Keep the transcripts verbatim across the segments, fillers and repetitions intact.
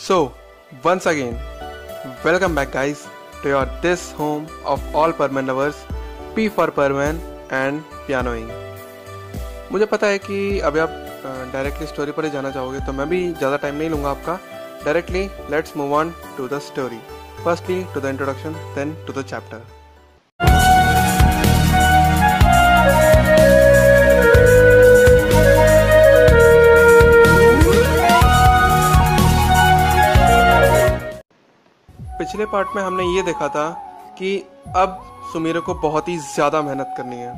So, once again, welcome back guys to your this home of all Perman lovers, P for Perman and Pianoing। मुझे पता है कि अभी आप directly story पर ही जाना चाहोगे, तो मैं भी ज़्यादा टाइम नहीं लूँगा आपका। Directly let's move on to the story, firstly to the introduction, then to the chapter. पिछले पार्ट में हमने ये देखा था कि अब सुमीरे को बहुत ही ज़्यादा मेहनत करनी है,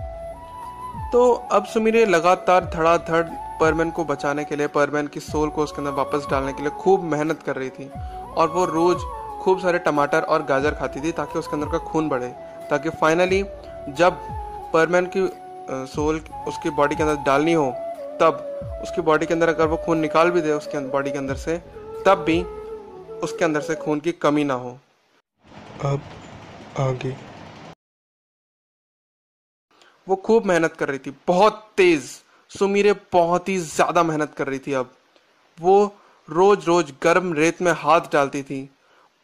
तो अब सुमीरे लगातार धड़ाधड़ परमैन को बचाने के लिए, परमैन की सोल को उसके अंदर वापस डालने के लिए खूब मेहनत कर रही थी। और वो रोज़ खूब सारे टमाटर और गाजर खाती थी ताकि उसके अंदर का खून बढ़े, ताकि फाइनली जब परमैन की सोल उसकी बॉडी के अंदर डालनी हो, तब उसकी बॉडी के अंदर अगर वो खून निकाल भी दे उसके बॉडी के अंदर से, तब भी उसके अंदर से खून की कमी ना हो। अब आगे वो खूब मेहनत कर रही थी, बहुत तेज। सुमीरे बहुत ही ज़्यादा मेहनत कर रही थी। अब वो रोज रोज गर्म रेत में हाथ डालती थी,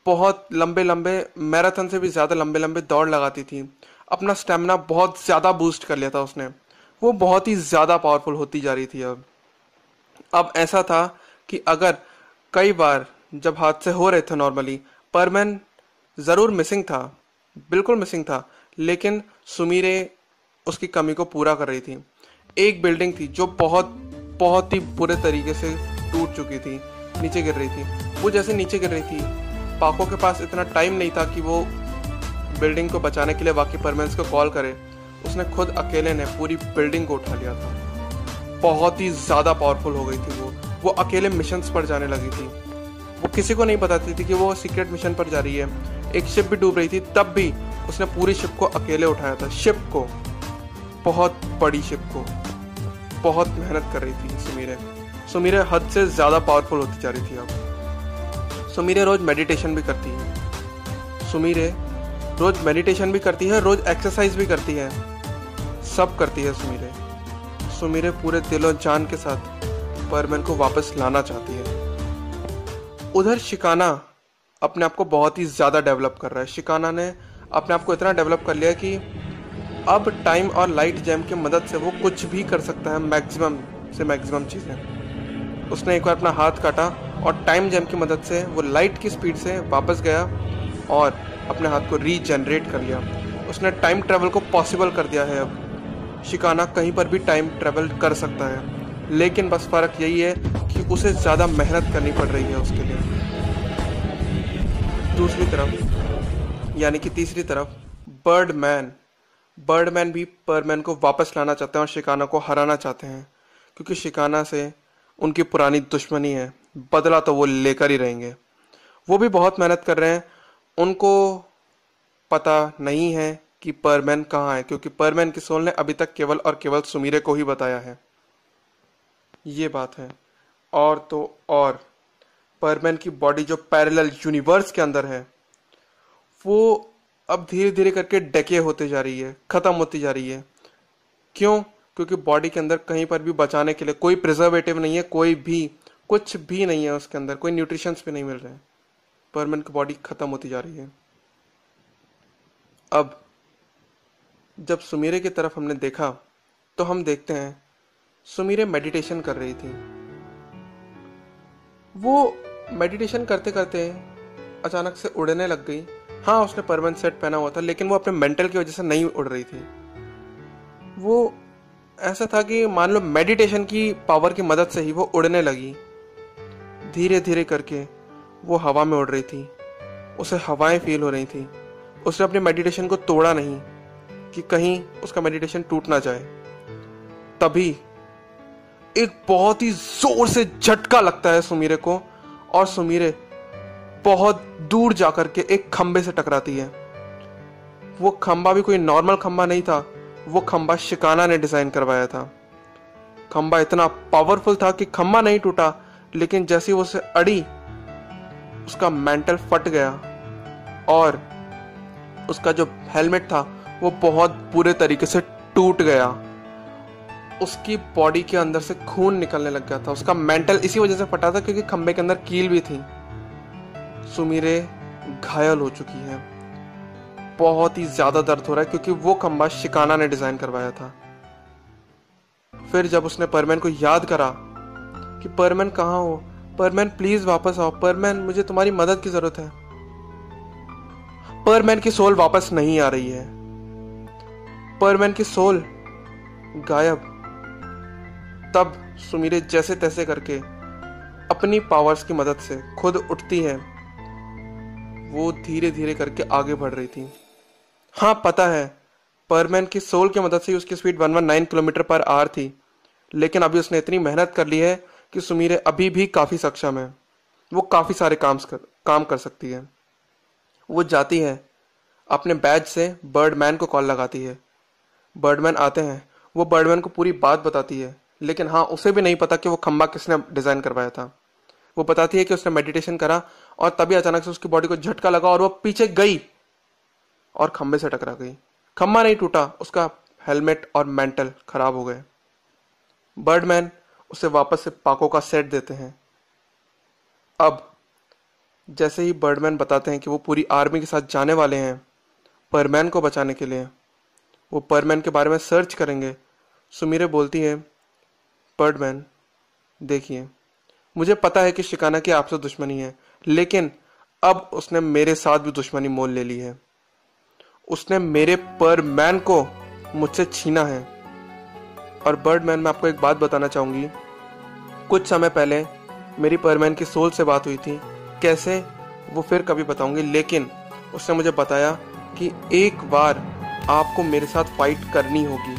बहुत लंबे लंबे मैराथन से भी ज़्यादा लंबे लंबे दौड़ लगाती थी। अपना स्टेमिना बहुत ज़्यादा बूस्ट कर लिया था उसने, वो बहुत ही ज़्यादा पावरफुल होती जा रही थी। अब अब ऐसा था कि अगर कई बार जब हादसे हो रहे थे नॉर्मली, परमैन ज़रूर मिसिंग था, बिल्कुल मिसिंग था, लेकिन सुमीरे उसकी कमी को पूरा कर रही थी। एक बिल्डिंग थी जो बहुत बहुत ही बुरे तरीके से टूट चुकी थी, नीचे गिर रही थी। वो जैसे नीचे गिर रही थी, पाको के पास इतना टाइम नहीं था कि वो बिल्डिंग को बचाने के लिए बाकी परमेंस को कॉल करे। उसने खुद अकेले ने पूरी बिल्डिंग को उठा लिया था। बहुत ही ज़्यादा पावरफुल हो गई थी वो वो अकेले मिशंस पर जाने लगी थी। वो किसी को नहीं बताती थी कि वो सीक्रेट मिशन पर जा रही है। एक शिप भी डूब रही थी, तब भी उसने पूरी शिप को अकेले उठाया था, शिप को, बहुत बड़ी शिप को। बहुत मेहनत कर रही थी सुमीरे सुमीरे हद से ज़्यादा पावरफुल होती जा रही थी। अब सुमीरे रोज़ मेडिटेशन भी करती है सुमीरे रोज़ मेडिटेशन भी करती है रोज़ एक्सरसाइज भी करती है, सब करती है सुमीरे सुमीरे पूरे दिलो जान के साथ परमैन को वापस लाना चाहती है। उधर शिकाना अपने आप को बहुत ही ज़्यादा डेवलप कर रहा है। शिकाना ने अपने आप को इतना डेवलप कर लिया कि अब टाइम और लाइट जैम की मदद से वो कुछ भी कर सकता है, मैक्सिमम से मैक्सिमम चीज़ें। उसने एक बार अपना हाथ काटा और टाइम जैम की मदद से वो लाइट की स्पीड से वापस गया और अपने हाथ को रीजनरेट कर लिया। उसने टाइम ट्रैवल को पॉसिबल कर दिया है। अब शिकाना कहीं पर भी टाइम ट्रैवल कर सकता है, लेकिन बस फ़र्क यही है कि उसे ज़्यादा मेहनत करनी पड़ रही है उसके लिए। दूसरी तरफ, यानी कि तीसरी तरफ, बर्डमैन बर्डमैन भी परमैन को वापस लाना चाहते हैं और शिकाना को हराना चाहते हैं, क्योंकि शिकाना से उनकी पुरानी दुश्मनी है। बदला तो वो लेकर ही रहेंगे। वो भी बहुत मेहनत कर रहे हैं। उनको पता नहीं है कि परमैन कहाँ है, क्योंकि परमैन की सोल ने अभी तक केवल और केवल सुमीरे को ही बताया है। ये बात है। और तो और, परमैन की बॉडी जो पैरेलल यूनिवर्स के अंदर है, वो अब धीरे धीरे करके डेके होते जा रही है, ख़त्म होती जा रही है। क्यों? क्योंकि बॉडी के अंदर कहीं पर भी बचाने के लिए कोई प्रिजर्वेटिव नहीं है, कोई भी कुछ भी नहीं है उसके अंदर, कोई न्यूट्रिशंस भी नहीं मिल रहे हैं। परमैन की बॉडी ख़त्म होती जा रही है। अब जब सुमीरे की तरफ हमने देखा, तो हम देखते हैं सुमीरे मेडिटेशन कर रही थी। वो मेडिटेशन करते करते अचानक से उड़ने लग गई। हाँ, उसने परमैन सेट पहना हुआ था, लेकिन वो अपने मेंटल की वजह से नहीं उड़ रही थी। वो ऐसा था कि मान लो मेडिटेशन की पावर की मदद से ही वो उड़ने लगी। धीरे धीरे करके वो हवा में उड़ रही थी, उसे हवाएं फील हो रही थी। उसने अपने मेडिटेशन को तोड़ा नहीं कि कहीं उसका मेडिटेशन टूट ना जाए। तभी एक बहुत ही जोर से झटका लगता है सुमीरे को, और सुमीरे बहुत दूर जाकर के एक खंबे से टकराती है। वो खंबा भी कोई नॉर्मल खंबा नहीं था, वो खंबा शिकाना ने डिज़ाइन करवाया था। खंबा इतना पावरफुल था कि खंबा नहीं टूटा, लेकिन जैसे वो उसे अड़ी, उसका मेंटल फट गया और उसका जो हेलमेट था वो बहुत बुरे तरीके से टूट गया। उसकी बॉडी के अंदर से खून निकलने लग गया था। उसका मेंटल इसी वजह से फटा था क्योंकि खंबे के अंदर कील भी थी। सुमीरे घायल हो चुकी है, बहुत ही ज्यादा दर्द हो रहा है क्योंकि वो खंबा शिकाना ने डिजाइन करवाया था। फिर जब उसने परमैन को याद करा कि परमैन कहाँ हो, परमैन प्लीज वापस आओ, परमैन मुझे तुम्हारी मदद की जरूरत है, परमैन की सोल वापस नहीं आ रही है, परमैन की सोल गायब। तब सुमीरे जैसे तैसे करके अपनी पावर्स की मदद से खुद उठती है। वो धीरे धीरे करके आगे बढ़ रही थी। हाँ पता है, परमैन की सोल की मदद से उसकी स्पीड एक सौ उन्नीस किलोमीटर पर आवर थी, लेकिन अभी उसने इतनी मेहनत कर ली है कि सुमीरे अभी भी काफी सक्षम है, वो काफी सारे काम कर, काम कर सकती है। वो जाती है, अपने बैच से बर्डमैन को कॉल लगाती है, बर्डमैन आते हैं, वो बर्डमैन को पूरी बात बताती है, लेकिन हाँ उसे भी नहीं पता कि वो खंबा किसने डिजाइन करवाया था। वो बताती है कि उसने मेडिटेशन करा और तभी अचानक से उसकी बॉडी को झटका लगा और वो पीछे गई और खंबे से टकरा गई। खंबा नहीं टूटा, उसका हेलमेट और मेंटल खराब हो गए। बर्डमैन उसे वापस से पाकों का सेट देते हैं। अब जैसे ही बर्डमैन बताते हैं कि वो पूरी आर्मी के साथ जाने वाले हैं परमैन को बचाने के लिए, वो परमैन के बारे में सर्च करेंगे। सुमीरे बोलती है, बर्डमैन देखिए मुझे पता है कि शिकाना की आपसे दुश्मनी है, लेकिन अब उसने मेरे साथ भी दुश्मनी मोल ले ली है, उसने मेरे परमैन को मुझसे छीना है। और बर्डमैन मैं आपको एक बात बताना चाहूंगी, कुछ समय पहले मेरी परमैन की सोल से बात हुई थी, कैसे वो फिर कभी बताऊंगी, लेकिन उसने मुझे बताया कि एक बार आपको मेरे साथ फाइट करनी होगी,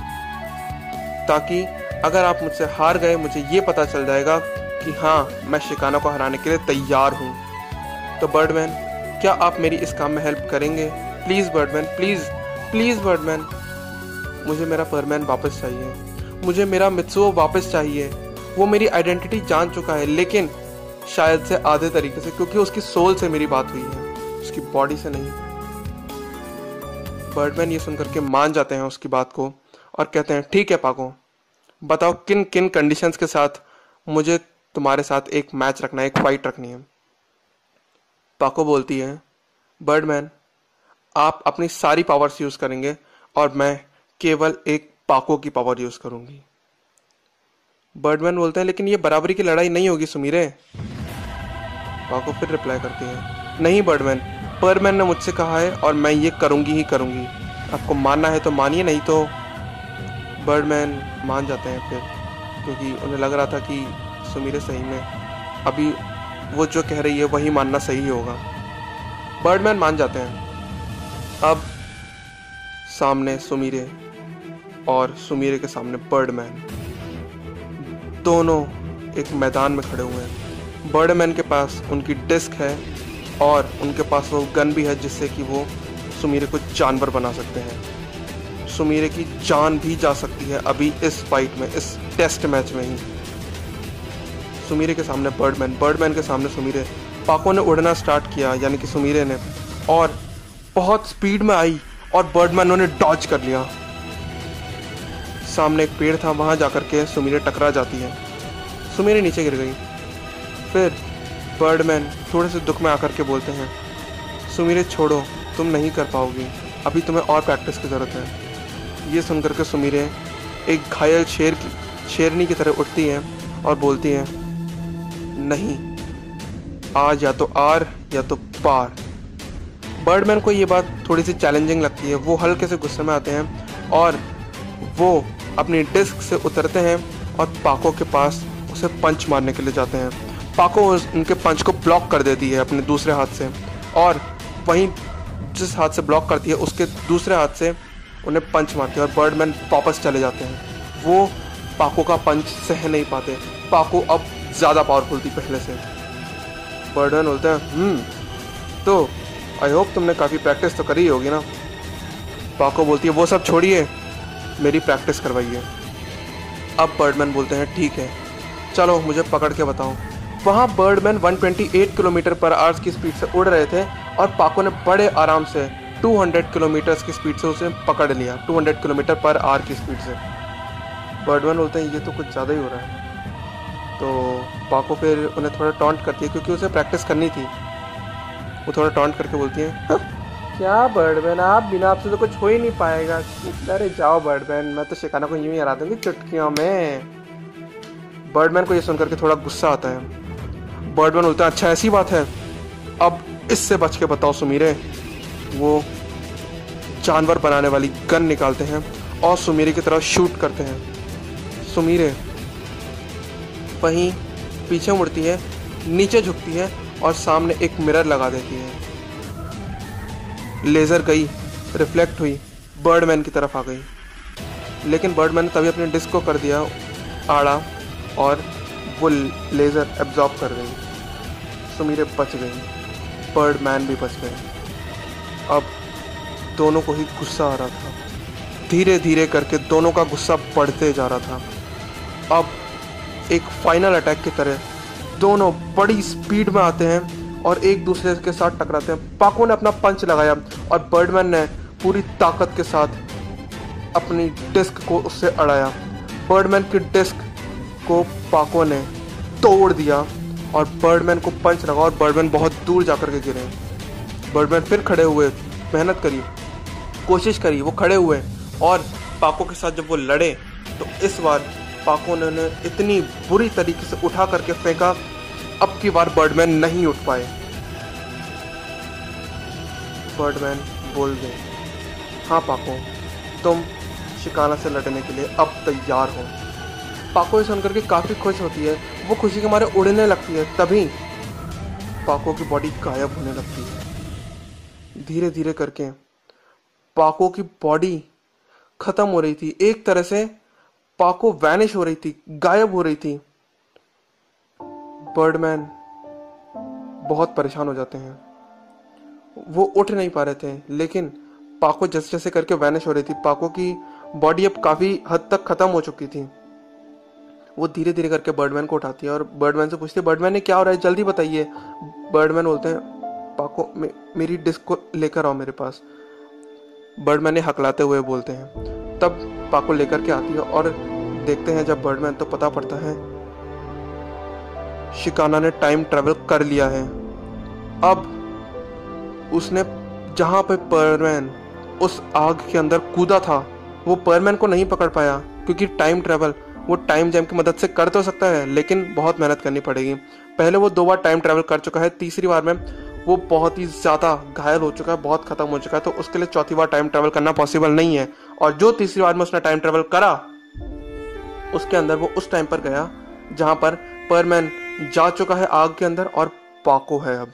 ताकि अगर आप मुझसे हार गए मुझे ये पता चल जाएगा कि हाँ मैं शिकाना को हराने के लिए तैयार हूँ। तो बर्डमैन क्या आप मेरी इस काम में हेल्प करेंगे? Please Birdman, please please Birdman, मुझे मेरा परमैन वापस चाहिए, मुझे मेरा मित्सुओ वापस चाहिए। वो मेरी आइडेंटिटी जान चुका है, लेकिन शायद से आधे तरीके से, क्योंकि उसकी सोल से मेरी बात हुई है, उसकी बॉडी से नहीं। बर्डमैन ये सुनकर के मान जाते हैं उसकी बात को और कहते हैं, ठीक है पाको, बताओ किन किन कंडीशंस के साथ मुझे तुम्हारे साथ एक मैच रखना है, एक फाइट रखनी है। पाको बोलती है, बर्डमैन आप अपनी सारी पावर्स यूज करेंगे और मैं केवल एक पाको की पावर यूज करूंगी। बर्डमैन बोलते हैं, लेकिन ये बराबरी की लड़ाई नहीं होगी सुमीरे। पाको फिर रिप्लाई करती है, नहीं बर्डमैन, परमैन ने मुझसे कहा है और मैं ये करूंगी ही करूंगी, आपको मानना है तो मानिए, नहीं तो। बर्डमैन मान जाते हैं फिर, क्योंकि उन्हें लग रहा था कि सुमीरे सही में अभी वो जो कह रही है वही मानना सही होगा। बर्डमैन मान जाते हैं। अब सामने सुमीरे और सुमीरे के सामने बर्डमैन, दोनों एक मैदान में खड़े हुए हैं। बर्डमैन के पास उनकी डिस्क है और उनके पास वो गन भी है जिससे कि वो सुमीरे को जानवर बना सकते हैं। सुमीरे की जान भी जा सकती है अभी इस फाइट में, इस टेस्ट मैच में ही। सुमीरे के सामने बर्डमैन, बर्डमैन के सामने सुमीरे। पाको ने उड़ना स्टार्ट किया, यानी कि सुमीरे ने, और बहुत स्पीड में आई और बर्डमैन ने डॉज कर लिया। सामने एक पेड़ था, वहां जाकर के सुमीरे टकरा जाती है, सुमीरे नीचे गिर गई। फिर बर्डमैन थोड़े से दुख में आकर के बोलते हैं, सुमीरे छोड़ो, तुम नहीं कर पाओगी, अभी तुम्हें और प्रैक्टिस की ज़रूरत है। ये सुनकर के सुमीरे एक घायल शेर की शेरनी की तरह उठती है और बोलती है, नहीं, आज या तो आर या तो पार। बर्डमैन को ये बात थोड़ी सी चैलेंजिंग लगती है, वो हल्के से गुस्से में आते हैं और वो अपनी डिस्क से उतरते हैं और पाको के पास उसे पंच मारने के लिए जाते हैं। पाको उनके पंच को ब्लॉक कर देती है अपने दूसरे हाथ से, और वहीं जिस हाथ से ब्लॉक करती है उसके दूसरे हाथ से उन्हें पंच मारते हैं और बर्डमैन वापस चले जाते हैं। वो पाको का पंच सह नहीं पाते, पाको अब ज़्यादा पावरफुल थी पहले से। बर्डमैन बोलते हैं, तो आई होप तुमने काफ़ी प्रैक्टिस तो करी होगी ना। पाको बोलती है, वो सब छोड़िए, मेरी प्रैक्टिस करवाइए। अब बर्डमैन बोलते हैं, ठीक है चलो मुझे पकड़ के बताओ। वहाँ बर्डमैन एक सौ अट्ठाईस किलोमीटर पर आवर की स्पीड से उड़ रहे थे और पाको ने बड़े आराम से दो सौ किलोमीटर की स्पीड से उसे पकड़ लिया, दो सौ किलोमीटर पर आवर की स्पीड से। बर्डमैन बोलते हैं, ये तो कुछ ज़्यादा ही हो रहा है। तो पाको फिर उन्हें थोड़ा टॉन्ट करती है, क्योंकि उसे प्रैक्टिस करनी थी। वो थोड़ा टॉन्ट करके बोलती हैं, क्या बर्डमैन आप, बिना आपसे तो कुछ हो ही नहीं पाएगा। अरे जाओ बर्डमैन, मैं तो शिकाना को यूँ ही हरा दूँगी चुटकियों में। बर्डमैन को ये सुन करके थोड़ा गुस्सा आता है। बर्डमैन बोलता है, अच्छा ऐसी बात है, अब इससे बच के बताओ सुमीरे। वो जानवर बनाने वाली गन निकालते हैं और सुमीरे की तरफ शूट करते हैं। सुमीरे वहीं पीछे मुड़ती है, नीचे झुकती है और सामने एक मिरर लगा देती है। लेज़र गई, रिफ्लेक्ट हुई, बर्डमैन की तरफ आ गई, लेकिन बर्डमैन ने तभी अपने डिस्क को कर दिया आड़ा और वो लेज़र एब्जॉर्ब कर गई। सुमीरे बच गई, बर्डमैन भी बच गए। अब दोनों को ही गुस्सा आ रहा था। धीरे धीरे करके दोनों का गुस्सा बढ़ते जा रहा था। अब एक फाइनल अटैक की तरह दोनों बड़ी स्पीड में आते हैं और एक दूसरे के साथ टकराते हैं। पाको ने अपना पंच लगाया और बर्डमैन ने पूरी ताकत के साथ अपनी डिस्क को उससे अड़ाया। बर्डमैन की डिस्क को पाको ने तोड़ दिया और बर्डमैन को पंच लगा और बर्डमैन बहुत दूर जाकर के गिरे। बर्डमैन फिर खड़े हुए, मेहनत करी, कोशिश करी, वो खड़े हुए और पाको के साथ जब वो लड़े तो इस बार पाको ने उन्हें इतनी बुरी तरीके से उठा करके फेंका, अब की बार बर्डमैन नहीं उठ पाए। बर्डमैन बोल गए, हाँ पाको, तुम शिकाना से लड़ने के लिए अब तैयार हो। पाको ये सुनकर के काफ़ी खुश होती है, वो खुशी के मारे उड़ने लगती है। तभी पाको की बॉडी गायब होने लगती है। धीरे धीरे करके पाको की बॉडी ख़त्म हो रही थी, एक तरह से पाको वैनिश हो रही थी, गायब हो रही थी। बर्डमैन बहुत परेशान हो जाते हैं, वो उठ नहीं पा रहे थे, लेकिन पाको जैसे जैसे करके वैनिश हो रही थी। पाको की बॉडी अब काफ़ी हद तक ख़त्म हो चुकी थी। वो धीरे धीरे करके बर्डमैन को उठाती है और बर्डमैन से पूछती है, बर्डमैन ने क्या हो रहा है, जल्दी बताइए। बर्डमैन बोलते हैं, पाको मे, मेरी डिस्क को लेकर आओ मेरे पास। बर्डमैन ने हकलाते हुए बोलते हैं। तब पाको लेकर के आती है और देखते हैं जब बर्डमैन, तो पता पड़ता है शिकाना ने टाइम ट्रेवल कर लिया है। अब उसने जहाँ पे परमैन उस आग के अंदर कूदा था, वो परमैन को नहीं पकड़ पाया, क्योंकि टाइम ट्रेवल वो टाइम जैम की मदद से कर तो सकता है, लेकिन बहुत मेहनत करनी पड़ेगी। पहले वो दो बार टाइम ट्रेवल कर चुका है, तीसरी बार में वो बहुत ही ज़्यादा घायल हो चुका है, बहुत ख़त्म हो चुका है, तो उसके लिए चौथी बार टाइम ट्रेवल करना पॉसिबल नहीं है। और जो तीसरी बार में उसने टाइम ट्रेवल करा, उसके अंदर वो उस टाइम पर गया जहाँ पर परमैन जा चुका है आग के अंदर और पाको है अब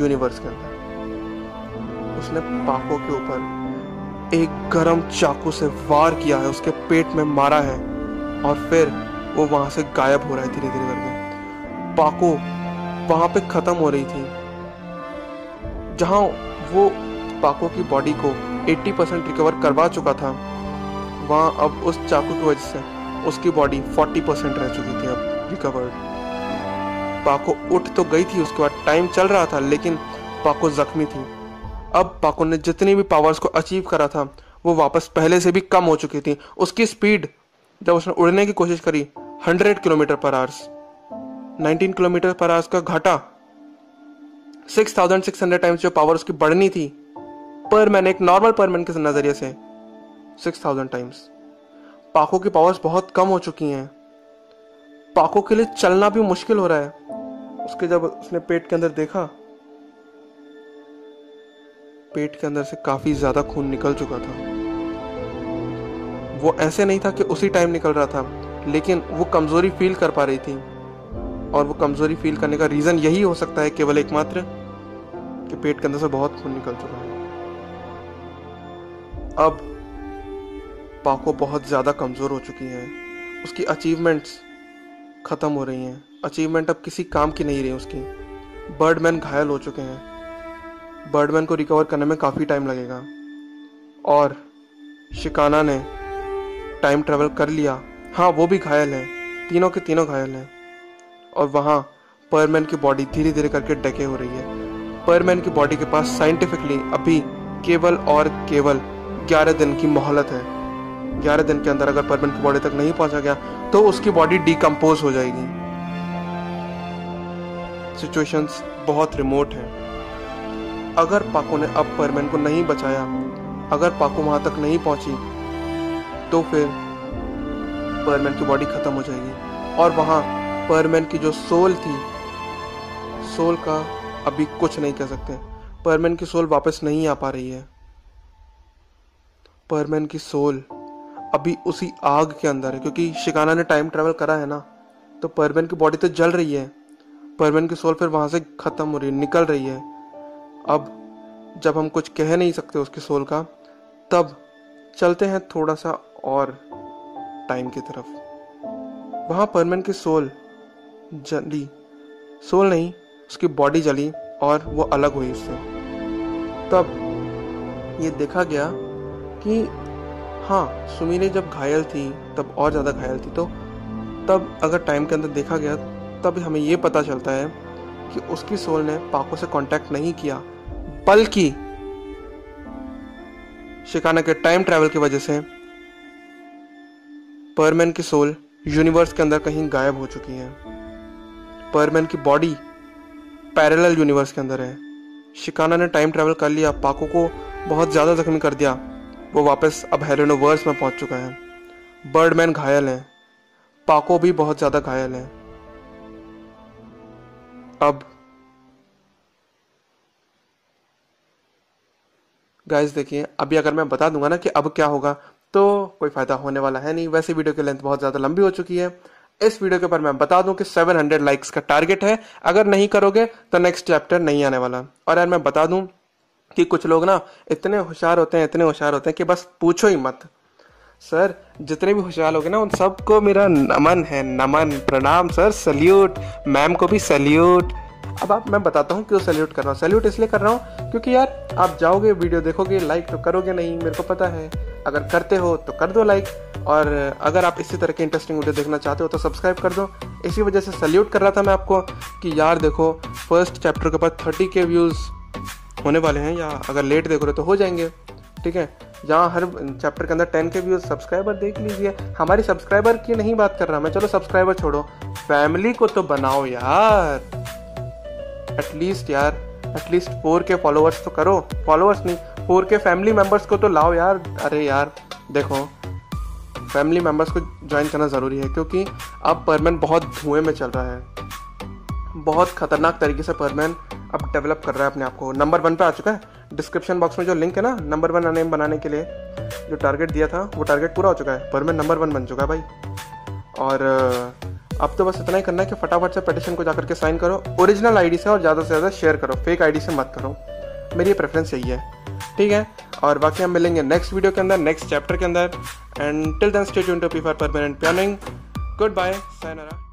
यूनिवर्स के अंदर। उसने पाको के ऊपर एक गरम चाकू से वार किया है, उसके पेट में मारा है और फिर वो वहाँ से गायब हो रहा है धीरे धीरे करके। पाको वहाँ पे ख़त्म हो रही थी, जहाँ वो पाको की बॉडी को अस्सी परसेंट रिकवर करवा चुका था, वहाँ अब उस चाकू की वजह से उसकी बॉडी चालीस परसेंट रह चुकी थी अब रिकवर्ड। पाको उठ तो गई थी, उसके बाद टाइम चल रहा था, लेकिन पाको जख्मी थी। अब पाको ने जितनी भी पावर्स को अचीव करा था वो वापस पहले से भी कम हो चुकी थी। उसकी स्पीड जब उसने उड़ने की कोशिश करी सौ किलोमीटर पर आवर्स, उन्नीस किलोमीटर पर आवर्स का घाटा, छियासठ सौ टाइम्स जो पावर उसकी बढ़नी थी परमैन, एक नॉर्मल परमैन के नज़रिए से छह हज़ार टाइम्स। पाको की पावर्स बहुत कम हो चुकी हैं, पाको के लिए चलना भी मुश्किल हो रहा है। उसके जब उसने पेट के अंदर देखा, पेट के अंदर से काफ़ी ज़्यादा खून निकल चुका था। वो ऐसे नहीं था कि उसी टाइम निकल रहा था, लेकिन वो कमज़ोरी फील कर पा रही थी, और वो कमज़ोरी फील करने का रीज़न यही हो सकता है केवल एकमात्र कि पेट के अंदर से बहुत खून निकल चुका है। अब पाको बहुत ज़्यादा कमज़ोर हो चुकी है, उसकी अचीवमेंट्स ख़त्म हो रही हैं, अचीवमेंट अब किसी काम की नहीं रही उसकी। बर्डमैन घायल हो चुके हैं, बर्डमैन को रिकवर करने में काफ़ी टाइम लगेगा, और शिकाना ने टाइम ट्रेवल कर लिया, हाँ वो भी घायल है, तीनों के तीनों घायल हैं। और वहाँ परमैन की बॉडी धीरे धीरे करके डके हो रही है। परमैन की बॉडी के पास साइंटिफिकली अभी केवल और केवल ग्यारह दिन की मोहलत है। ग्यारह दिन के अंदर अगर परमैन की बॉडी तक नहीं पहुंचा गया तो उसकी बॉडी डिकम्पोज हो जाएगी। सिचुएशंस बहुत रिमोट हैं। अगर पाको ने अब परमैन को नहीं बचाया, अगर पाको वहाँ तक नहीं पहुँची, तो फिर परमैन की बॉडी ख़त्म हो जाएगी और वहाँ परमैन की जो सोल थी, सोल का अभी कुछ नहीं कह सकते। परमैन की सोल वापस नहीं आ पा रही है। परमैन की सोल अभी उसी आग के अंदर है, क्योंकि शिकाना ने टाइम ट्रेवल करा है ना, तो परमैन की बॉडी तो जल रही है, परमैन की सोल फिर वहाँ से ख़त्म हो रही है, निकल रही है। अब जब हम कुछ कह नहीं सकते उसकी सोल का, तब चलते हैं थोड़ा सा और टाइम की तरफ। वहाँ परमैन की सोल जली, सोल नहीं, उसकी बॉडी जली और वो अलग हुई उससे। तब ये देखा गया कि हाँ, सुमीने जब घायल थी तब और ज़्यादा घायल थी, तो तब अगर टाइम के अंदर देखा गया तब हमें ये पता चलता है कि उसकी सोल ने पाको से कांटेक्ट नहीं किया, बल्कि शिकाना के टाइम ट्रैवल की वजह से परमैन की सोल यूनिवर्स के अंदर कहीं गायब हो चुकी है। परमैन की बॉडी पैरेलल यूनिवर्स के अंदर है। शिकाना ने टाइम ट्रैवल कर लिया, पाको को बहुत ज़्यादा जख्मी कर दिया, वो वापस अब हेलेनोवर्स में पहुंच चुका है। बर्डमैन घायल है, पाको भी बहुत ज़्यादा घायल है। अब गाइस देखिए, अभी अगर मैं बता दूंगा ना कि अब क्या होगा तो कोई फायदा होने वाला है नहीं। वैसे वीडियो की लेंथ बहुत ज़्यादा लंबी हो चुकी है। इस वीडियो के ऊपर मैं बता दूं कि सात सौ लाइक्स का टारगेट है, अगर नहीं करोगे तो नेक्स्ट चैप्टर नहीं आने वाला। और यार मैं बता दूं कि कुछ लोग ना इतने होशियार होते हैं, इतने होशियार होते हैं कि बस पूछो ही मत। सर जितने भी होशियार लोग हैं ना, उन सबको मेरा नमन है, नमन, प्रणाम सर, सैल्यूट। मैम को भी सैल्यूट। अब आप मैं बताता हूँ क्यों सैल्यूट कर रहा हूँ। सैल्यूट इसलिए कर रहा हूँ क्योंकि यार आप जाओगे, वीडियो देखोगे, लाइक तो करोगे नहीं, मेरे को पता है। अगर करते हो तो कर दो लाइक, और अगर आप इसी तरह के इंटरेस्टिंग वीडियो देखना चाहते हो तो सब्सक्राइब कर दो। इसी वजह से सैल्यूट कर रहा था मैं आपको कि यार देखो, फर्स्ट चैप्टर के ऊपर थर्टी के व्यूज़ होने वाले हैं, या अगर लेट देख रहे हो तो हो जाएंगे, ठीक है। जहाँ हर चैप्टर के अंदर टेन के व्यूज़, सब्सक्राइबर देख लीजिए। हमारी सब्सक्राइबर की नहीं बात कर रहा मैं, चलो सब्सक्राइबर छोड़ो, फैमिली को तो बनाओ यार। एटलीस्ट यार एटलीस्ट फोर के फॉलोअर्स तो करो, फॉलोअर्स नहीं, फोर के फैमिली मेम्बर्स को तो लाओ यार। अरे यार देखो, फैमिली मेम्बर्स को ज्वाइन करना ज़रूरी है, क्योंकि अब परमैन बहुत धुएं में चल रहा है। बहुत ख़तरनाक तरीके से परमैन अब डेवलप कर रहा है अपने आप को। नंबर वन पे आ चुका है। डिस्क्रिप्शन बॉक्स में जो लिंक है ना, नंबर वन नेम बनाने के लिए जो टारगेट दिया था, वो टारगेट पूरा हो चुका है। परमैन नंबर वन बन चुका है भाई। और अब तो बस इतना ही करना है कि फटाफट से पेटिशन को जाकर के साइन करो ओरिजिनल आईडी से, और ज़्यादा से ज़्यादा शेयर करो, फेक आईडी से मत करो। मेरी प्रेफरेंस यही है, ठीक है। और बाकी हम मिलेंगे नेक्स्ट वीडियो के अंदर, नेक्स्ट चैप्टर के अंदर। And till then stay tuned to P for Perman and pianoing. Good bye, sayonara.